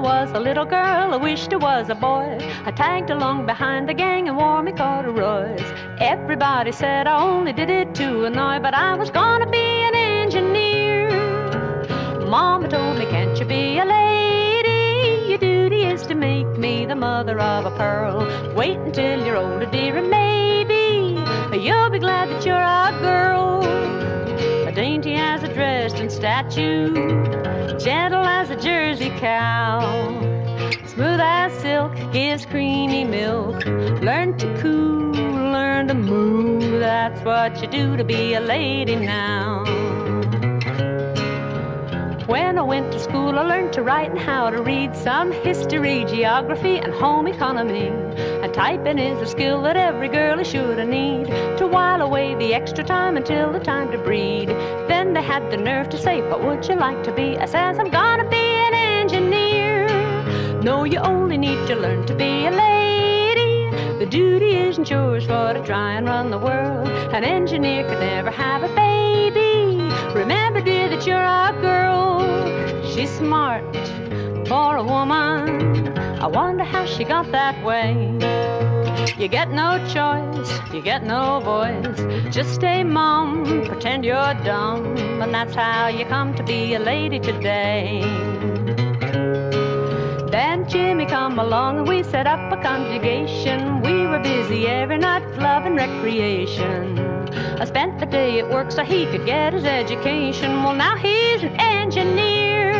was a little girl, I wished I was a boy. I tagged along behind the gang and wore me corduroys. Everybody said I only did it to annoy, but I was gonna be an engineer. Mama told me, can't you be a lady? Your duty is to make me the mother of a pearl. Wait until you're older, dear, and maybe you'll be glad that you're a girl. Dainty as a Dresden statue, gentle as a Jersey cow, smooth as silk, gives creamy milk. Learn to coo, learn to moo, that's what you do to be a lady now. When I went to school, I learned to write and how to read, some history, geography, and home economy. And typing is a skill that every girl should need, to while away the extra time until the time to breed. Then they had the nerve to say, what would you like to be? I says, I'm gonna be an engineer. No, you only need to learn to be a lady. The duty isn't yours for to try and run the world. An engineer could never have a baby. Remember, dear, that you're a girl. She's smart for a woman. I wonder how she got that way. You get no choice, you get no voice. Just stay mum, pretend you're dumb, and that's how you come to be a lady today. Then Jimmy come along and we set up a congregation. We were busy every night with love and recreation. I spent the day at work so he could get his education. Well, now he's an engineer.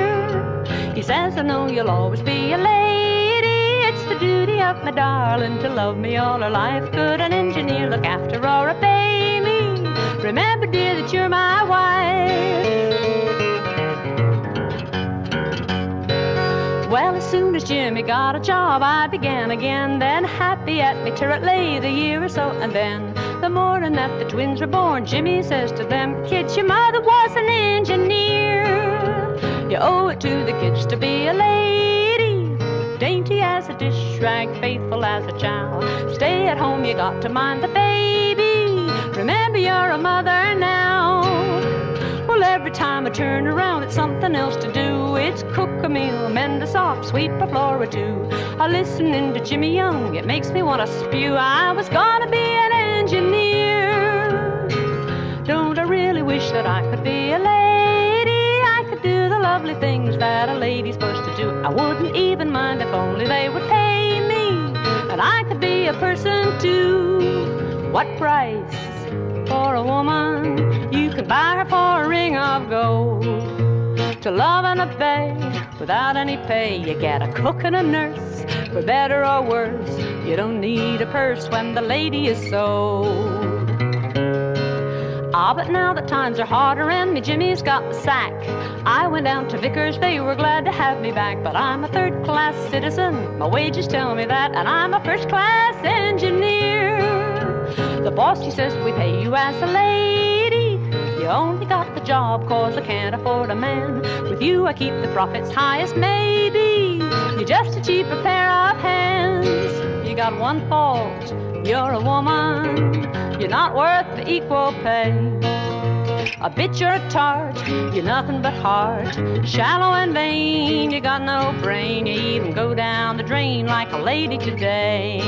He says, I know you'll always be a lady. It's the duty of my darling to love me all her life. Could an engineer look after or obey me? Remember, dear, that you're my wife. Well, as soon as Jimmy got a job, I began again. Then happy at me turret lay the year or so, and then the morning that the twins were born, Jimmy says to them, kids, your mother was an engineer. You owe it to the kids to be a lady. Dainty as a dish rag, faithful as a child. Stay at home, you got to mind the baby. Remember, you're a mother now. Well, every time I turn around, it's something else to do. It's cook a meal, mend a sock, sweep a floor or two. I listening to Jimmy Young, it makes me want to spew. I was gonna be an engineer. Don't I really wish that I could be a lady? I could do the lovely things that a lady's supposed to do. I wouldn't even mind if only they would pay me. And I could be a person too. What price for a woman you can buy her for a ring of gold? To love and obey without any pay. You get a cook and a nurse, for better or worse. You don't need a purse when the lady is sold. Ah, but now that times are harder and me Jimmy's got the sack, I went down to Vickers, they were glad to have me back. But I'm a third-class citizen, my wages tell me that, and I'm a first-class engineer. The boss, he says, we pay you as a lady. You only got the job cause I can't afford a man. With you I keep the profits highest, maybe. You're just a cheaper pair of hands. You got one fault, you're a woman. You're not worth the equal pay. A bitch or a tart, you're nothing but hard. Shallow and vain, you got no brain. You even go down the drain like a lady today.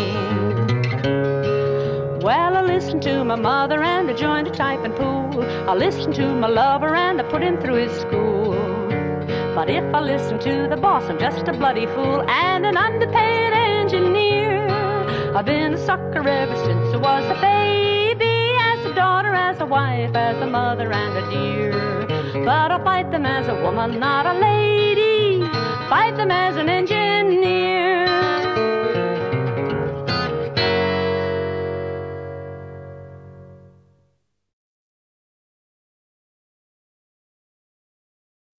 Well, I listened to my mother and I joined a typing pool. I listened to my lover and I put him through his school. But if I listen to the boss, I'm just a bloody fool and an underpaid engineer. I've been a sucker ever since I was a baby, as a daughter, as a wife, as a mother and a dear. But I fight them as a woman, not a lady. Fight them as an engineer.